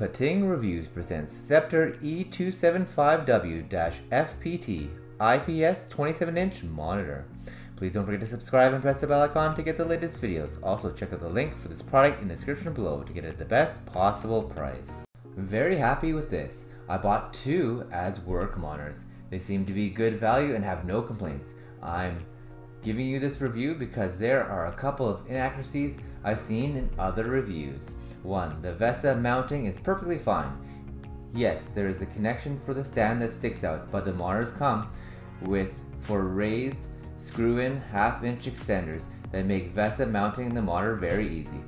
PaaTing Reviews presents Sceptre E275W-FPT IPS 27-inch monitor. Please don't forget to subscribe and press the bell icon to get the latest videos. Also check out the link for this product in the description below to get it at the best possible price. Very happy with this. I bought two as work monitors. They seem to be good value and have no complaints. I'm giving you this review because there are a couple of inaccuracies I've seen in other reviews. 1. The VESA mounting is perfectly fine. Yes, there is a connection for the stand that sticks out, but the monitors come with four raised screw-in half-inch extenders that make VESA mounting the monitor very easy.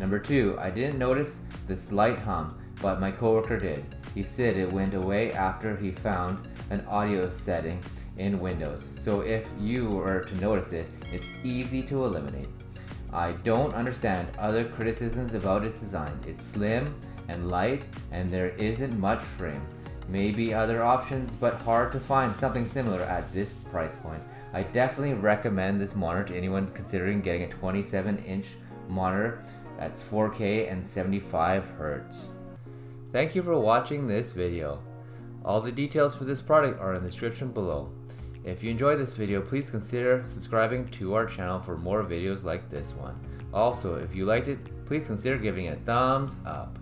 Number 2. I didn't notice the slight hum, but my coworker did. He said it went away after he found an audio setting in Windows, so if you were to notice it, it's easy to eliminate. I don't understand other criticisms about its design. It's slim and light and there isn't much frame. Maybe other options, but hard to find something similar at this price point. I definitely recommend this monitor to anyone considering getting a 27-inch monitor that's 4K and 75 Hz. Thank you for watching this video. All the details for this product are in the description below. If you enjoyed this video, please consider subscribing to our channel for more videos like this one. Also, if you liked it, please consider giving it a thumbs up.